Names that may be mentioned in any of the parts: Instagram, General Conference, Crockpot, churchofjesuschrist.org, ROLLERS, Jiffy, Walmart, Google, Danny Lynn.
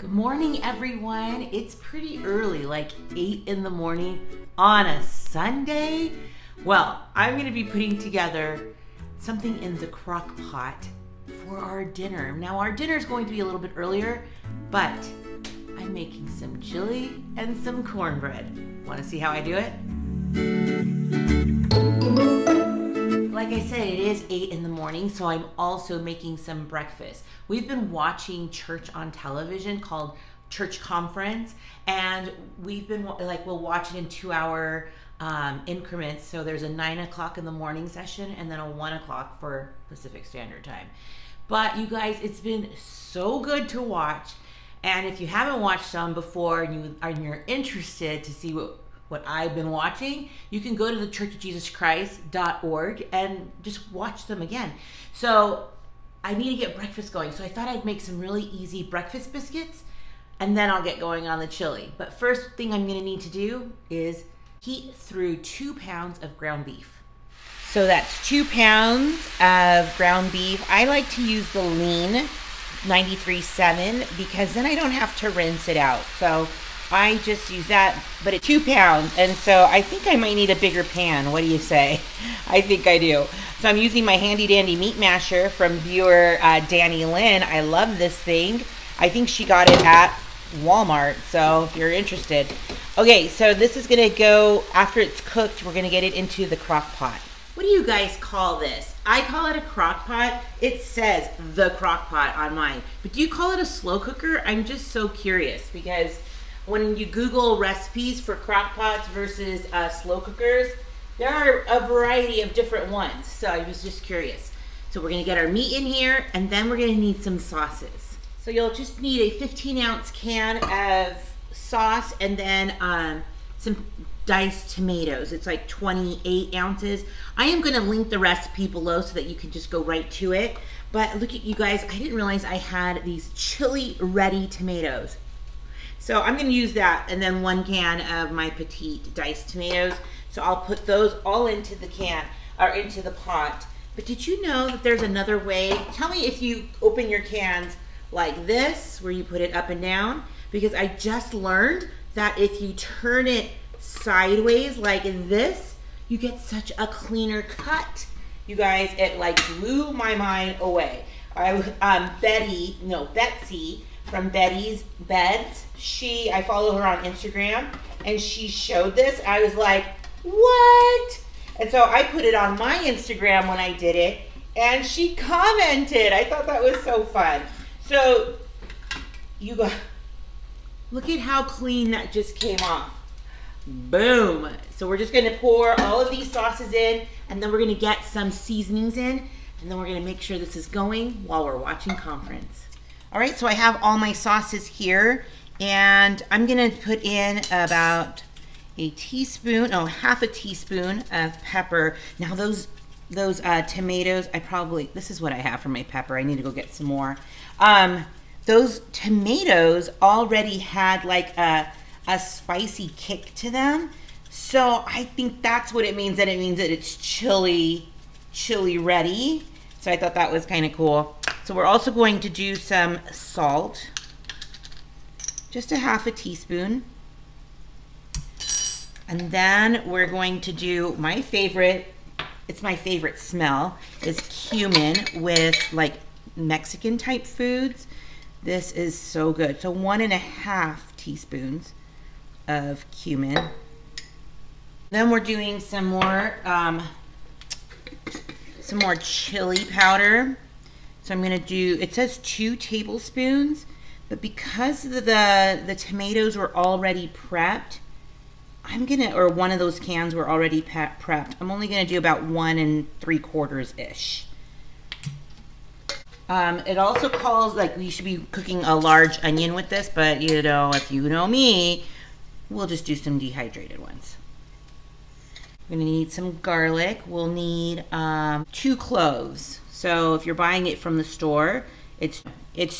Good morning, everyone. It's pretty early, like 8 in the morning on a Sunday. Well, I'm gonna be putting together something in the crock pot for our dinner. Now our dinner is going to be a little bit earlier, but I'm making some chili and some cornbread. Want to see how I do it? Like I said, it is 8 in the morning, so I'm also making some breakfast. We've been watching church on television called Church Conference, and we've been like, we'll watch it in 2 hour increments. So there's a 9 o'clock in the morning session and then a 1 o'clock for Pacific Standard Time. But you guys, it's been so good to watch. And if you haven't watched them before and you're interested to see what I've been watching, you can go to the churchofjesuschrist.org and just watch them again. So I need to get breakfast going. So I thought I'd make some really easy breakfast biscuits and then I'll get going on the chili. But first thing I'm gonna need to do is heat through 2 pounds of ground beef. So that's 2 pounds of ground beef. I like to use the lean 93.7 because then I don't have to rinse it out. So I just use that, but it's 2 pounds. And so I think I might need a bigger pan. What do you say? I think I do. So I'm using my handy dandy meat masher from viewer Danny Lynn. I love this thing. I think she got it at Walmart. So if you're interested. Okay, so this is gonna go, after it's cooked, we're gonna get it into the crock pot. What do you guys call this? I call it a crock pot. It says the crock pot on mine, but do you call it a slow cooker? I'm just so curious because when you Google recipes for crock pots versus slow cookers, there are a variety of different ones. So I was just curious. So we're gonna get our meat in here and then we're gonna need some sauces. So you'll just need a 15-ounce can of sauce and then some diced tomatoes. It's like 28 ounces. I am going to link the recipe below so that you can just go right to it. But look at you guys, I didn't realize I had these chili ready tomatoes. So I'm going to use that and then 1 can of my petite diced tomatoes. So I'll put those all into the can or into the pot. But did you know that there's another way? Tell me if you open your cans like this, where you put it up and down, because I just learned that if you turn it sideways like this, you get such a cleaner cut. You guys, it like blew my mind away. Betsy from Betsy's Beds, I follow her on Instagram, and she showed this. I was like, what? And so I put it on my Instagram when I did it, and she commented. I thought that was so fun. So you guys, look at how clean that just came off. Boom. So we're just gonna pour all of these sauces in, and then we're gonna get some seasonings in, and then we're gonna make sure this is going while we're watching Conference. All right, so I have all my sauces here, and I'm gonna put in about a teaspoon, oh, half a teaspoon of pepper. Now those tomatoes, this is what I have for my pepper. I need to go get some more. Those tomatoes already had like a spicy kick to them. So I think that's what it means, that it means that it's chili ready. So I thought that was kind of cool. So we're also going to do some salt, just a half a teaspoon. And then we're going to do my favorite, it's my favorite smell, is cumin with like Mexican type foods. This is so good. So 1.5 teaspoons. Of cumin. Then we're doing some more chili powder. So I'm gonna do, it says 2 tablespoons, but because the tomatoes were already prepped, or one of those cans were already prepped, I'm only gonna do about 1 3/4-ish. It also calls, like, you should be cooking a large onion with this, but you know, if you know me, we'll just do some dehydrated ones. We're gonna need some garlic. We'll need 2 cloves. So if you're buying it from the store, it's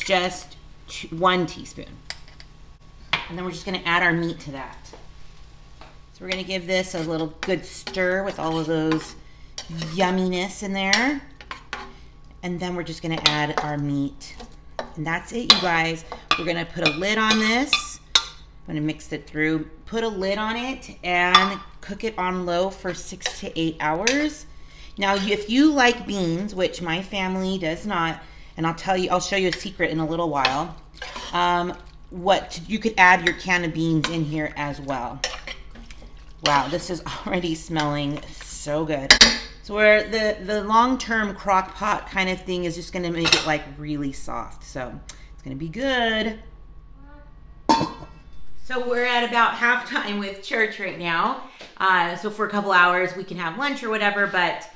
just 1 teaspoon. And then we're just gonna add our meat to that. So we're gonna give this a little good stir with all of those yumminess in there. And then we're just gonna add our meat. up. And that's it, you guys. We're gonna put a lid on this. I'm gonna mix it through, put a lid on it, and cook it on low for 6 to 8 hours. Now, if you like beans, which my family does not, and I'll show you a secret in a little while, what you could add your can of beans in here as well. Wow, this is already smelling so good. So where the long-term crock pot kind of thing is just gonna make it like really soft. So it's gonna be good. So we're at about halftime with church right now. So for a couple hours, we can have lunch or whatever, but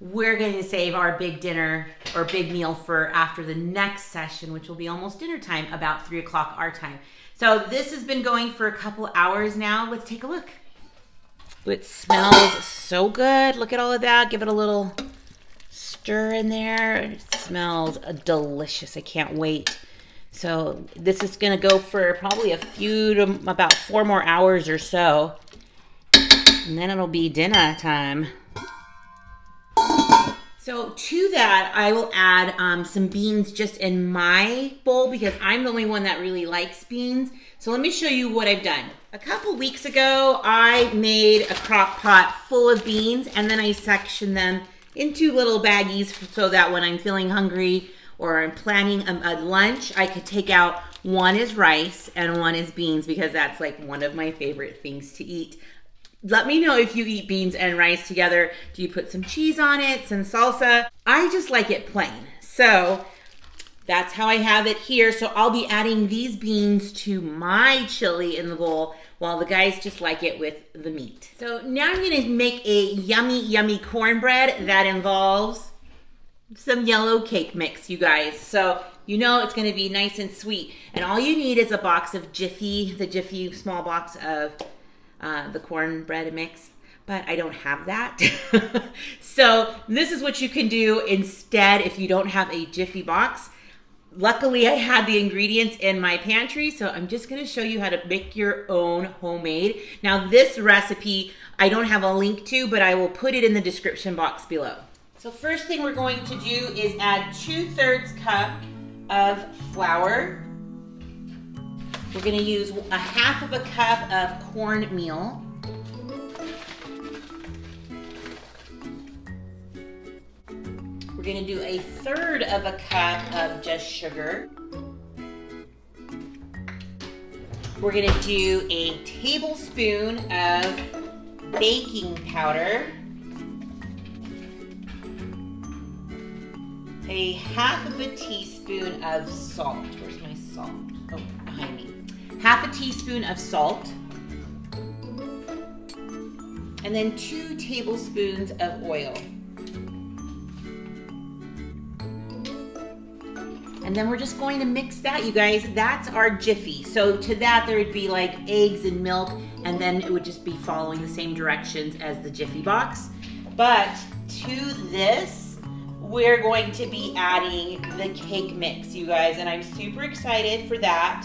we're going to save our big dinner or big meal for after the next session, which will be almost dinner time, about 3 o'clock our time. So this has been going for a couple hours now. Let's take a look. It smells so good. Look at all of that. Give it a little stir in there. It smells delicious. I can't wait. So this is gonna go for probably about 4 more hours or so. And then it'll be dinner time. So to that, I will add some beans just in my bowl because I'm the only one that really likes beans. So let me show you what I've done. A couple weeks ago, I made a crock pot full of beans and then I sectioned them into little baggies so that when I'm feeling hungry or I'm planning a lunch, I could take out one is rice and one is beans because that's like one of my favorite things to eat. Let me know if you eat beans and rice together. Do you put some cheese on it, some salsa? I just like it plain. So that's how I have it here. So I'll be adding these beans to my chili in the bowl while the guys just like it with the meat. So now I'm gonna make a yummy, yummy cornbread that involves some yellow cake mix, you guys. So you know it's gonna be nice and sweet. And all you need is a box of Jiffy, the Jiffy small box of the cornbread mix, but I don't have that. So this is what you can do instead if you don't have a Jiffy box. Luckily, I had the ingredients in my pantry, so I'm just gonna show you how to make your own homemade. Now this recipe, I don't have a link to, but I will put it in the description box below. So first thing we're going to do is add 2/3 cup of flour. We're gonna use 1/2 cup of cornmeal. We're gonna do 1/3 cup of just sugar. We're gonna do 1 tablespoon of baking powder. 1/2 teaspoon of salt. Where's my salt? Oh, behind me. 1/2 teaspoon of salt. And then 2 tablespoons of oil. And then we're just going to mix that, you guys. That's our Jiffy. So to that, there would be like eggs and milk, and then it would just be following the same directions as the Jiffy box. But to this, we're going to be adding the cake mix, you guys, and I'm super excited for that.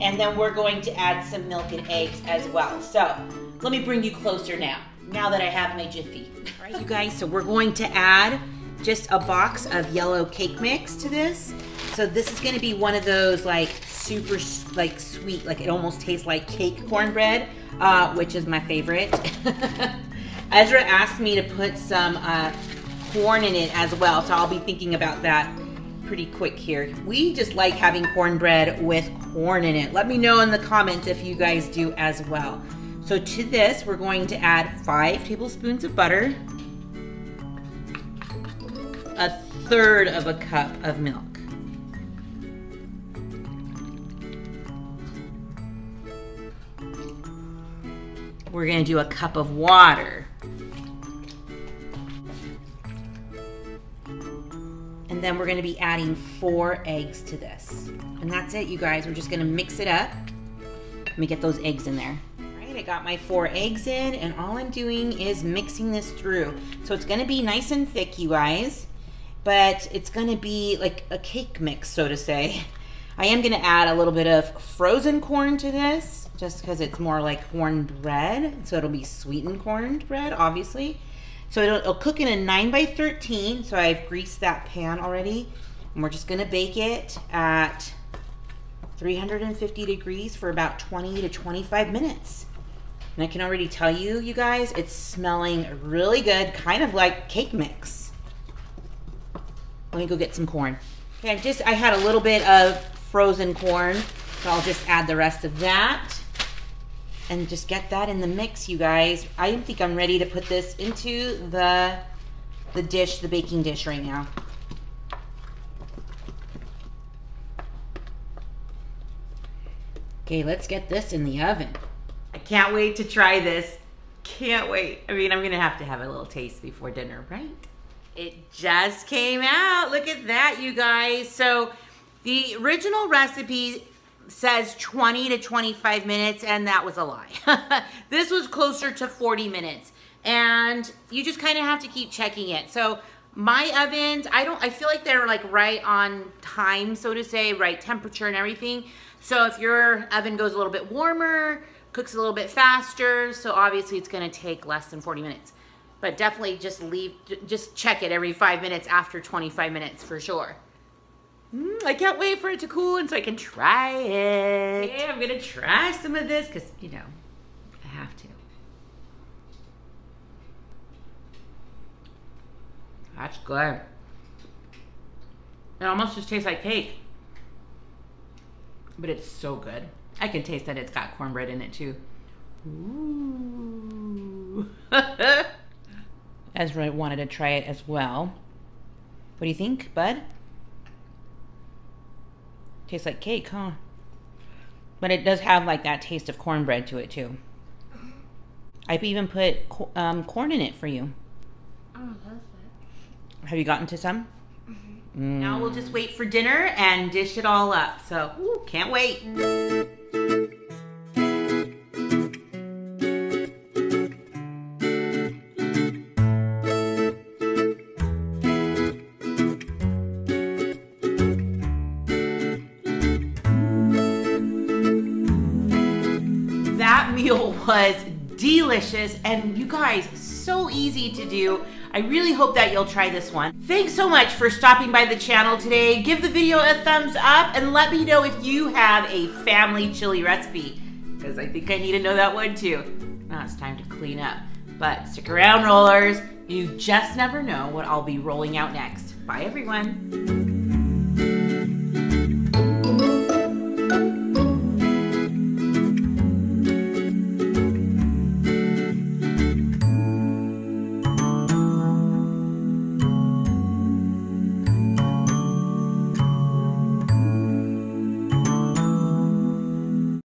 And then we're going to add some milk and eggs as well. So let me bring you closer now that I have my Jiffy. All right, you guys, so we're going to add just a box of yellow cake mix to this. So this is gonna be one of those like super like sweet, like it almost tastes like cake cornbread, which is my favorite. Ezra asked me to put some corn in it as well, so I'll be thinking about that pretty quick here. We just like having cornbread with corn in it. Let me know in the comments if you guys do as well. So to this, we're going to add 5 tablespoons of butter, 1/3 cup of milk, we're gonna do 1 cup of water, and then we're gonna be adding 4 eggs to this. And that's it, you guys. We're just gonna mix it up. Let me get those eggs in there. All right, I got my 4 eggs in, and all I'm doing is mixing this through. So it's gonna be nice and thick, you guys, but it's gonna be like a cake mix, so to say. I am gonna add a little bit of frozen corn to this, just because it's more like cornbread, so it'll be sweetened cornbread, obviously. So it'll cook in a 9 by 13, so I've greased that pan already. And we're just gonna bake it at 350 degrees for about 20 to 25 minutes. And I can already tell you, you guys, it's smelling really good, kind of like cake mix. Let me go get some corn. Okay, I had a little bit of frozen corn, so I'll just add the rest of that and just get that in the mix, you guys. I think I'm ready to put this into the dish, the baking dish right now. Okay, let's get this in the oven. I can't wait to try this. Can't wait. I mean, I'm gonna have to have a little taste before dinner, right? It just came out. Look at that, you guys. So the original recipe says 20 to 25 minutes, and that was a lie. This was closer to 40 minutes, and you just kind of have to keep checking it. So my ovens, I feel like they're like right on time, so to say, right temperature and everything. So if your oven goes a little bit warmer, cooks a little bit faster, so obviously it's gonna take less than 40 minutes. But definitely just check it every 5 minutes after 25 minutes for sure. I can't wait for it to cool and so I can try it. Yeah, I'm gonna try some of this because, you know, I have to. That's good. It almost just tastes like cake. But it's so good. I can taste that it's got cornbread in it too. Ooh. Ezra wanted to try it as well. What do you think, bud? Tastes like cake, huh? But it does have like that taste of cornbread to it too. I even put corn in it for you. Oh, that's it. Have you gotten to some? Now we'll just wait for dinner and dish it all up. So, ooh, can't wait. That meal was delicious, and you guys, so easy to do. I really hope that you'll try this one. Thanks so much for stopping by the channel today. Give the video a thumbs up and let me know if you have a family chili recipe, because I think I need to know that one too. Now it's time to clean up. But stick around, rollers. You just never know what I'll be rolling out next. Bye, everyone.